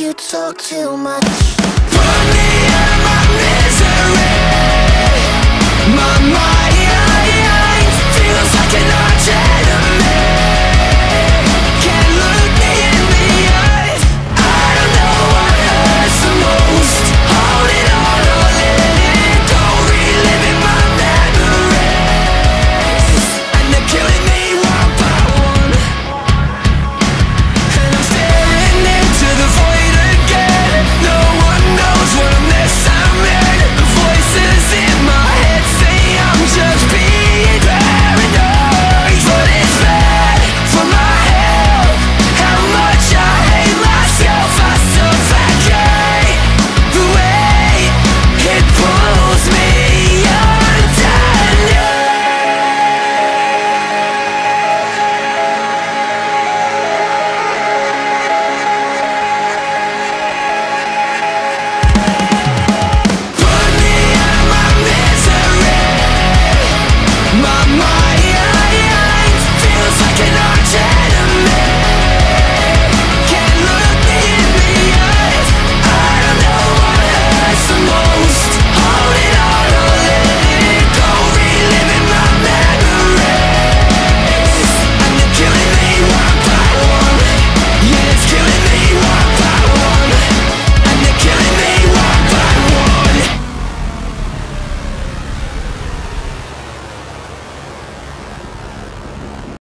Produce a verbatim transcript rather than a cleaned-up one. you talk too much.